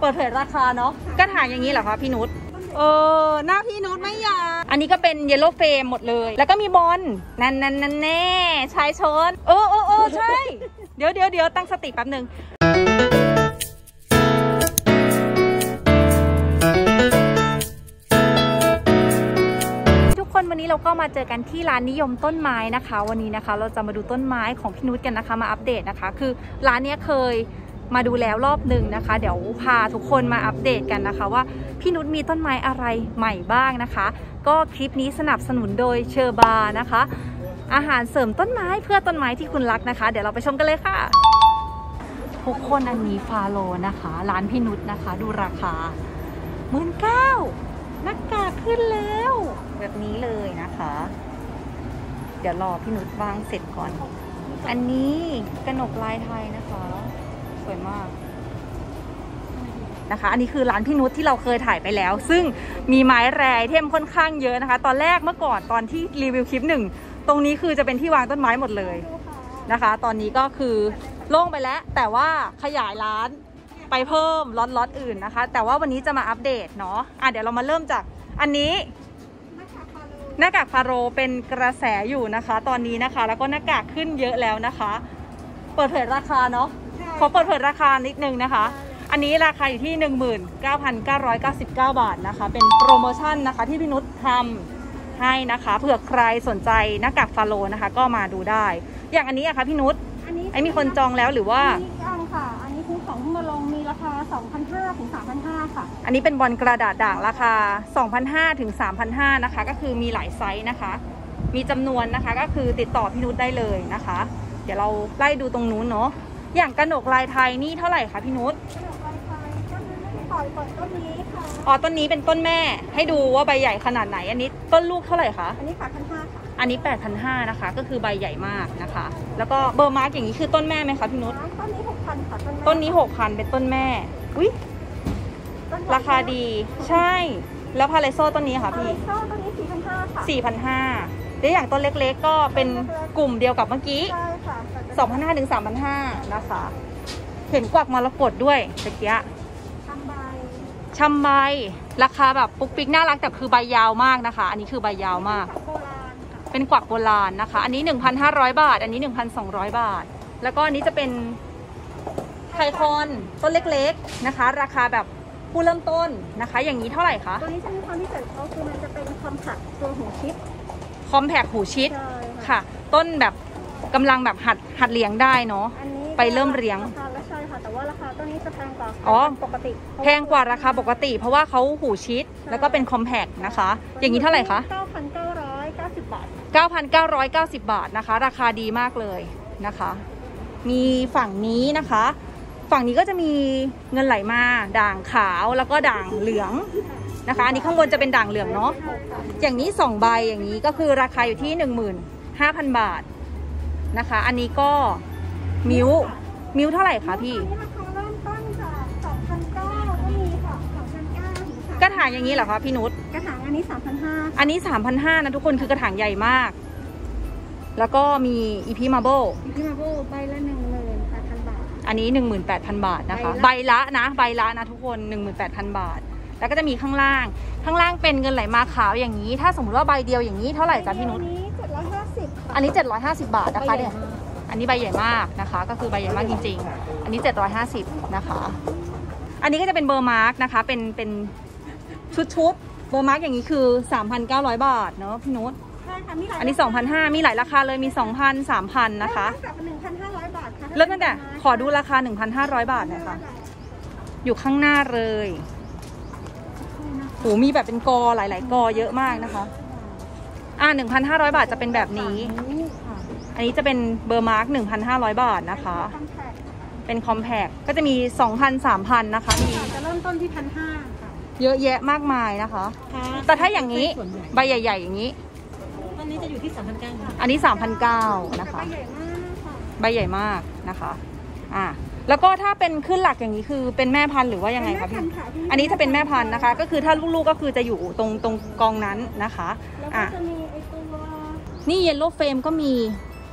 เปิดเผยราคาเนาะกระถางอย่างนี้เหรอคะพี่นุชหน้าพี่นุชไม่ยาอันนี้ก็เป็นเยลโล่เฟรมหมดเลยแล้วก็มีบอลนั่นแน่ชายชนเออใช่เดี๋ยวตั้งสติแป๊บนึงวันนี้เราก็มาเจอกันที่ร้านนิยมต้นไม้นะคะวันนี้นะคะเราจะมาดูต้นไม้ของพี่นุชกันนะคะมาอัปเดตนะคะคือร้านนี้เคยมาดูแล้วรอบหนึ่งนะคะเดี๋ยวพาทุกคนมาอัปเดตกันนะคะว่าพี่นุชมีต้นไม้อะไรใหม่บ้างนะคะก็คลิปนี้สนับสนุนโดยเชอร์บาร์นะคะอาหารเสริมต้นไม้เพื่อต้นไม้ที่คุณรักนะคะเดี๋ยวเราไปชมกันเลยค่ะทุกคนอันนี้ฟาโลนะคะร้านพี่นุชนะคะดูราคา 19,000หน้ากากขึ้นแล้วแบบนี้เลยนะคะเดี๋ยวรอพี่นุชวางเสร็จก่อนอันนี้กระหนกลายไทยนะคะสวยมากนะคะอันนี้คือร้านพี่นุชที่เราเคยถ่ายไปแล้วซึ่งมีไม้แร่เทมค่อนข้างเยอะนะคะตอนแรกเมื่อก่อนตอนที่รีวิวคลิป1ตรงนี้คือจะเป็นที่วางต้นไม้หมดเลยนะคะตอนนี้ก็คือโล่งไปแล้วแต่ว่าขยายร้านไปเพิ่มล็อตอื่นนะคะแต่ว่าวันนี้จะมาอัปเดตเนาะเดี๋ยวเรามาเริ่มจากอันนี้หน้ากากฟาโรเป็นกระแสอยู่นะคะตอนนี้นะคะแล้วก็หน้ากากขึ้นเยอะแล้วนะคะเปิดเผยราคาเนาะขอเปิดเผยราคานิดนึงนะคะอันนี้ราคาอยู่ที่ 19,999 บาทนะคะเป็นโปรโมชั่นนะคะที่พี่นุชทำให้นะคะเผื่อใครสนใจหน้ากากฟาโรนะคะก็มาดูได้อย่างอันนี้อะคะพี่นุชไอ้มีคนจองแล้วหรือว่าค่ะอันนี้คุณของมาลงมีราคา 2,500 ถึง 3,500 ค่ะอันนี้เป็นบอลกระดาษด่างราคา 2,500 ถึง 3,500 นะคะก็คือมีหลายไซส์นะคะมีจำนวนนะคะก็คือติดต่อพี่นุชได้เลยนะคะเดี๋ยวเราไล่ดูตรงนู้นเนาะอย่างกระหนกลายไทยนี่เท่าไหร่คะพี่นุชกระหนกลายไทยต้นนี้ปล่อยต้นนี้ค่ะต้นนี้เป็นต้นแม่ให้ดูว่าใบใหญ่ขนาดไหนอันนี้ต้นลูกเท่าไหร่คะอันนี้ 8,500 ค่ะอันนี้ 8,500 นะคะก็คือใบใหญ่มากนะคะแล้วก็เบอร์มาร์กอย่างนี้คือต้นแม่ไหมคะพี่นุชต้นนี้ 6,000 ค่ะต้นนี้ 6,000 เป็นต้นแม่อุ๊ยราคาดีใช่แล้วพาเลโซต้นนี้ค่ะพี่พาเลโซต้นนี้ 4,500 ค่ะ 4,500 แล้วอย่างต้นเล็กๆก็เป็นกลุ่มเดียวกับเมื่อกี้ใช่ค่ะ 2,500 ถึง 3,500 นะคะเห็นกวักมรกตด้วยตะเกียะชำใบราคาแบบปุ๊กปิ๊กน่ารักแต่คือใบยาวมากนะคะอันนี้คือใบยาวมากเป็นกวักโบราณนะคะอันนี้ 1,500 บาทอันนี้ 1,200 บาทแล้วก็อันนี้จะเป็นไทคอนต้นเล็กๆนะคะราคาแบบผู้เริ่มต้นนะคะอย่างนี้เท่าไหร่คะตัวนี้จะมีความพิเศษก็คือมันจะเป็นคอมแพคตัวหูชิดคอมแพคหูชิดค่ะต้นแบบกำลังแบบหัดเลี้ยงได้เนาะไปเริ่มเลี้ยงใช่ค่ะแต่ว่าราคาต้นนี้จะแพงกว่าปกติแพงกว่าราคาปกติเพราะว่าเขาหูชิดแล้วก็เป็นคอมแพคนะคะอย่างนี้เท่าไหร่คะ 9,990 บาท9,990 บาทนะคะราคาดีมากเลยนะคะมีฝั่งนี้นะคะฝั่งนี้ก็จะมีเงินไหลมาด่างขาวแล้วก็ด่างเหลืองนะคะอันนี้ข้างบนจะเป็นด่างเหลืองเนาะอย่างนี้2ใบอย่างนี้ก็คือราคาอยู่ที่ 15,000 บาทนะคะอันนี้ก็มิ้วเท่าไหร่คะพี่ราคาเริ่มต้นจาก 2,900 ก็มีค่ะ 2,900 กระถางอย่างนี้เหรอคะพี่นุชกระถางอันนี้ 3,500 อันนี้ 3,500 นะทุกคนคือกระถางใหญ่มากแล้วก็มีอีพีมาโบใบละ 18,000 บาทอันนี้ 18,000 บาทนะคะใบละนะทุกคน 18,000 บาทแล้วก็จะมีข้างล่างเป็นเงินไหลมาขาวอย่างนี้ถ้าสมมติว่าใบเดียวอย่างนี้เท่าไหร่จ๊ะพี่นุชอันนี้ 750 อันนี้ 750 บาทนะคะเนี่ยอันนี้ใบใหญ่มากนะคะก็คือใบใหญ่มากจริงๆอันนี้750นะคะอันนี้ก็จะเป็นเบอร์มาร์กนะคะเป็นชุดเบอร์มาร์กอย่างนี้คือ 3,900 บาทเนาะพี่นุชใช่ค่ะมีหลายอันนี้ 2,500 มีหลายราคาเลยมี 2,000 3,000 นะคะเริ่มจาก 1,500 บาทค่ะเริ่มตั้งแต่ขอดูราคา 1,500 บาทนะคะอยู่ข้างหน้าเลยโอ้มีแบบเป็นกอหลายๆกอเยอะมากนะคะ1,500 บาทจะเป็นแบบนี้อันนี้จะเป็นเบอร์มาร์ก 1,500 บาทนะคะเป็นคอมแพคก็จะมี 2,000 3,000 นะคะมีจะเริ่มต้นที่ 1,500 ค่ะเยอะแยะมากมายนะคะแต่ถ้าอย่างนี้ใบใหญ่ๆอย่างนี้อันนี้จะอยู่ที่ 3,900 อันนี้ 3,900 นะคะใบใหญ่มากนะคะแล้วก็ถ้าเป็นขึ้นหลักอย่างนี้คือเป็นแม่พันธุ์หรือว่ายังไงคะพี่อันนี้ถ้าเป็นแม่พันธุ์นะคะก็คือถ้าลูกๆก็คือจะอยู่ตรงกองนั้นนะคะนี่เยลโล่เฟรมก็มี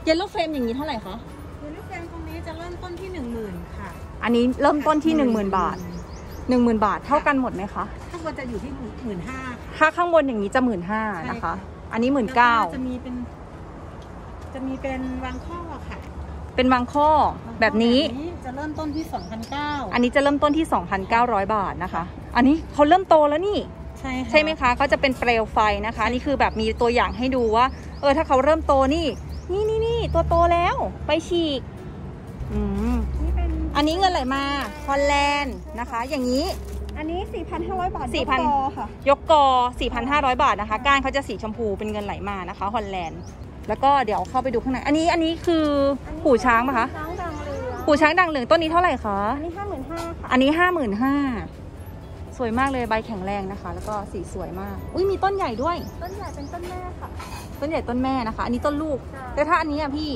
เยลโล่เฟรมอย่างนี้เท่าไหร่คะเยลโล่เฟรมตรงนี้จะเริ่มต้นที่ 10,000 ค่ะอันนี้เริ่มต้นที่ 10,000 บาท 10,000 บาทเท่ากันหมดไหมคะข้างบนจะอยู่ที่15,000ถ้าข้างบนอย่างนี้จะ15,000นะคะอันนี้19,000จะมีเป็นวางข้อค่ะเป็นวางข้อแบบนี้จะเริ่มต้นที่ 2,900 อันนี้จะเริ่มต้นที่ 2,900 บาทนะคะอันนี้เขาเริ่มโตแล้วนี่ใช่ไหมคะก็จะเป็นเปลวไฟนะคะอันนี้คือแบบมีตัวอย่างให้ดูว่าถ้าเขาเริ่มโตนี่ตัวโตแล้วไปฉีกอันนี้เงินไหลมาฮอลแลนด์นะคะอย่างนี้อันนี้ 4,500 บาท 4,000 ค่ะยกกอ 4,500 บาทนะคะก้านเขาจะสีชมพูเป็นเงินไหลมานะคะฮอลแลนด์แล้วก็เดี๋ยวเข้าไปดูข้างในอันนี้คือหูช้างป่ะคะหูช้างดังเหลืองต้นนี้เท่าไหร่คะอันนี้ 55,000 ค่ะอันนี้ 55,000สวยมากเลยใบแข็งแรงนะคะแล้วก็สีสวยมากอุ้ยมีต้นใหญ่ด้วยต้นใหญ่เป็นต้นแม่ค่ะต้นใหญ่ต้นแม่นะคะอันนี้ต้นลูกแต่ถ้าอันนี้อ่ะพี่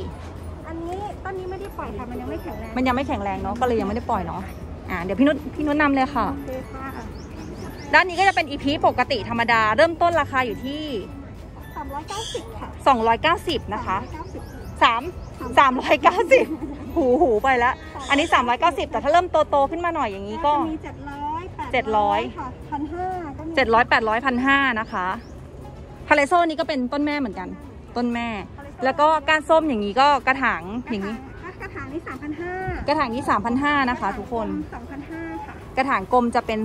อันนี้ต้นนี้ไม่ได้ปล่อยค่ะมันยังไม่แข็งแรงเนาะก็เลยยังไม่ได้ปล่อยเนาะเดี๋ยวพี่นุชนำเลยค่ะด้านนี้ก็จะเป็นอีพีปกติธรรมดาเริ่มต้นราคาอยู่ที่290ค่ะ290นะคะ390หูไปแล้วอันนี้390แต่ถ้าเริ่มโตขึ้นมาหน่อยอย่างนี้ก็มี700 700 800 1,500นะคะพาเลโซนี้ก็เป็นต้นแม่เหมือนกันต้นแม่แล้วก็ก้านส้มอย่างนี้ก็กระถางอย่างนี้กระถางนี้ 3,500 กระถางนี้ 3,500 นะคะทุกคน 2,500 ค่ะกระถางกลมจะเป็น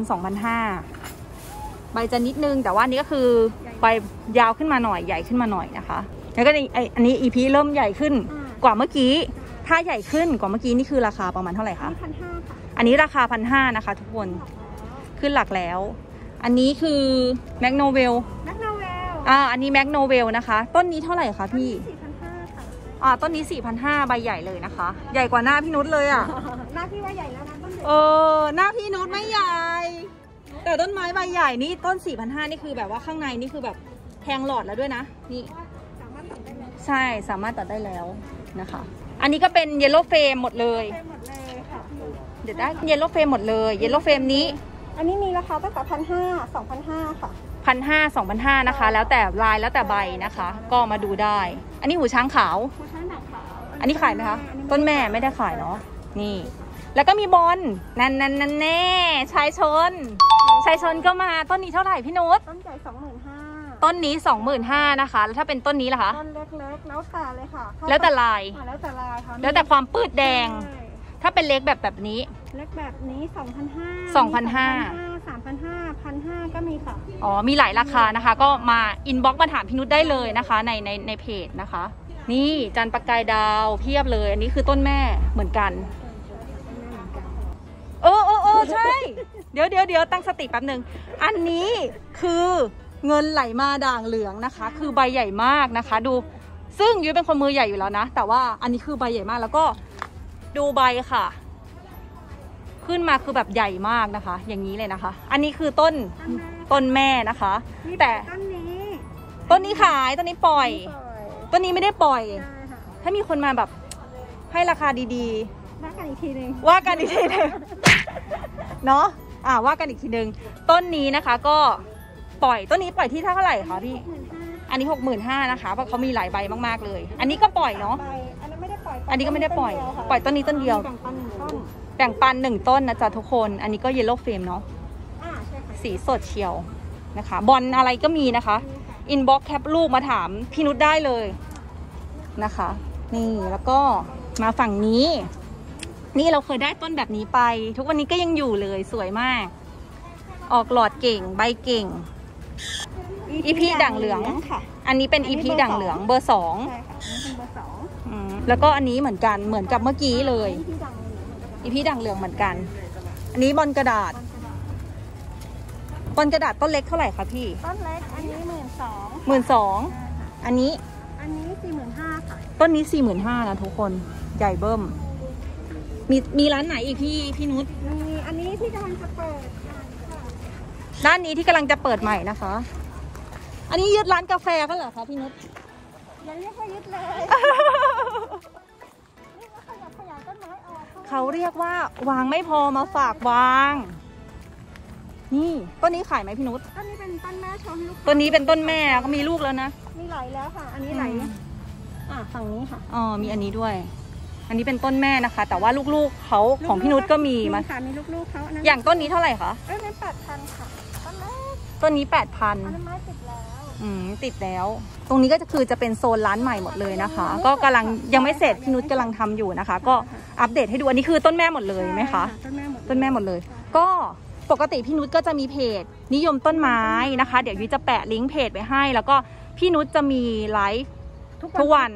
2,500 ใบจะนิดนึงแต่ว่านี้ก็คือใบยาวขึ้นมาหน่อยใหญ่ขึ้นมาหน่อยนะคะแล้วก็อันนี้อีพีเริ่มใหญ่ขึ้นกว่าเมื่อกี้ถ้าใหญ่ขึ้นกว่าเมื่อกี้นี่คือราคาประมาณเท่าไหร่คะ 1,500 ค่ะอันนี้ราคา 1,500 นะคะทุกคนขึ้นหลักแล้วอันนี้คือแมกโนเวลอันนี้แมกโนเวลนะคะต้นนี้เท่าไหร่คะพี่ 4,500 ค่ะต้นนี้ 4,500 ใบใหญ่เลยนะคะใหญ่กว่าหน้าพี่นุชเลยอ่ะหน้าพี่ว่าใหญ่แล้วนะต้นหน้าพี่นุชไม่ใหญ่แต่ต้นไม้ใบใหญ่นี่ต้น 4,500 นี่คือแบบว่าข้างในนี่คือแบบแทงหลอดแล้วด้วยนะนี่สามารถตัดได้แล้วใช่สามารถตัดได้แล้วนะคะอันนี้ก็เป็นเยลโล่เฟรมหมดเลยค่ะเดี๋ยวได้เยลโล่เฟรมหมดเลยเยลโล่เฟรมนี้อันนี้มีราคาตั้งแต่ 1,500 2,500 ค่ะ 1,500 2,500 นะคะแล้วแต่ลายแล้วแต่ใบนะคะก็มาดูได้อันนี้หูช้างขาวอันนี้ขายไหมคะต้นแม่ไม่ได้ขายเนาะนี่แล้วก็มีบอลนั่นแน่ชายชนก็มาต้นนี้เท่าไหร่พี่นุชต้นใหญ่ 25,000 ต้นนี้ 25,000 นะคะแล้วถ้าเป็นต้นนี้ล่ะคะต้นเล็กๆแล้วแต่เลยค่ะแล้วแต่ลายค่ะแล้วแต่ความปื้ดแดงถ้าเป็นเล็กแบบนี้2,500 3,500 1,500ก็มีค่ะมีหลายราคานะคะก็มาอินบ็อกซ์มาถามพี่นุชได้เลยนะคะในเพจนะคะนี่จันทร์ประกายดาวเพียบเลยอันนี้คือต้นแม่เหมือนกันใช่เดี๋ยวตั้งสติแป๊บนึงอันนี้คือเงินไหลมาด่างเหลืองนะคะคือใบใหญ่มากนะคะดูซึ่งยุ้ยเป็นคนมือใหญ่อยู่แล้วนะแต่ว่าอันนี้คือใบใหญ่มากแล้วก็ดูใบค่ะขึ้นมาคือแบบใหญ่มากนะคะอย่างนี้เลยนะคะอันนี้คือต้นแม่นะคะแต่ต้นนี้ขายต้นนี้ปล่อยต้นนี้ไม่ได้ปล่อยถ้ามีคนมาแบบให้ราคาดีๆว่ากันอีกทีนึงเนาะว่ากันอีกทีนึงต้นนี้นะคะก็ปล่อยต้นนี้ปล่อยที่เท่าไหร่คะพี่อันนี้ 65,000 นะคะเพราะเขามีหลายใบมากๆเลยอันนี้ก็ปล่อยเนาะอันนี้ก็ไม่ได้ปล่อยต้นนี้ต้นเดียวแบ่งปัน1 ต้นนะจ๊ะทุกคนอันนี้ก็เยลโล่เฟรมเนาะสีสดเชียวนะคะบอลอะไรก็มีนะคะอินบ็อกซ์แคปลูกมาถามพี่นุชได้เลยนะคะนี่แล้วก็มาฝั่งนี้นี่เราเคยได้ต้นแบบนี้ไปทุกวันนี้ก็ยังอยู่เลยสวยมากออกหลอดเก่งใบเก่งอีพีด่างเหลืองอันนี้เป็นอีพีด่างเหลืองเบอร์2แล้วก็อันนี้เหมือนกันเหมือนกับเมื่อกี้เลยอีพีด่างเหลืองเหมือนกันอันนี้บอลกระดาษต้นเล็กเท่าไหร่คะพี่ต้นเล็กอันนี้12,000อันนี้45,000ค่ะต้นนี้45,000นะทุกคนใหญ่เบิ้มมีร้านไหนอีกพี่นุชมีอันนี้ที่กำลังจะเปิดร้านนี้ที่กำลังจะเปิดใหม่นะคะอันนี้ยึดร้านกาแฟก็เหรอคะพี่นุชยังไม่ค่อยยึดเลยเขาเรียกว่าวางไม่พอมาฝากวางนี่ต้นนี้ขายไหมพี่นุชต้นนี้เป็นต้นแม่ชมลูกต้นนี้เป็นต้นแม่ก็มีลูกแล้วนะมีหลายแล้วค่ะอันนี้หลายฝั่งนี้ค่ะมีอันนี้ด้วย อันนี้เป็นต้นแม่นะคะแต่ว่าลูกๆเขาของพี่นุชก็มีมาค่ะมีลูกๆเขาอย่างต้นนี้เท่าไหร่คะต้นนี้ 8,000 ค่ะต้นนี้ 8,000 ไม้ติดแล้วติดแล้วตรงนี้ก็คือจะเป็นโซนร้านใหม่หมดเลยนะคะก็กำลังยังไม่เสร็จพี่นุชกำลังทำอยู่นะคะก็อัปเดตให้ดูอันนี้คือต้นแม่หมดเลยไหมคะต้นแม่หมดเลยก็ปกติพี่นุชก็จะมีเพจนิยมต้นไม้นะคะเดี๋ยวยุ้ยจะแปะลิงก์เพจไว้ให้แล้วก็พี่นุชจะมีไลฟ์ทุกวัน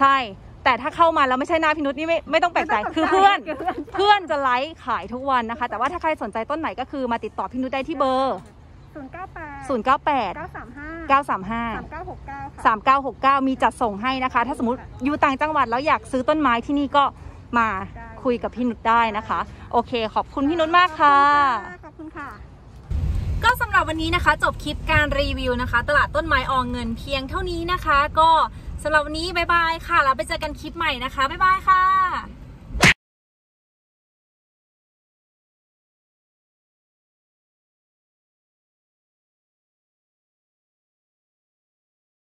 ใช่แต่ถ้าเข้ามาแล้วไม่ใช่หน้าพี่นุชนี่ไม่ต้องแปลกใจคือเพื่อนจะไลฟ์ขายทุกวันนะคะแต่ว่าถ้าใครสนใจต้นไหนก็คือมาติดต่อพี่นุชได้ที่เบอร์098 935 3969มีจัดส่งให้นะคะถ้าสมมติอยู่ต่างจังหวัดแล้วอยากซื้อต้นไม้ที่นี่ก็มาคุยกับพี่นุชได้นะคะโอเคขอบคุณพี่นุชมากค่ะขอบคุณค่ะก็สำหรับวันนี้นะคะจบคลิปการรีวิวนะคะตลาดต้นไม้ออเงินเพียงเท่านี้นะคะก็สำหรับวันนี้บ๊ายบายค่ะแล้วไปเจอกันคลิปใหม่นะคะบ๊ายบายค่ะ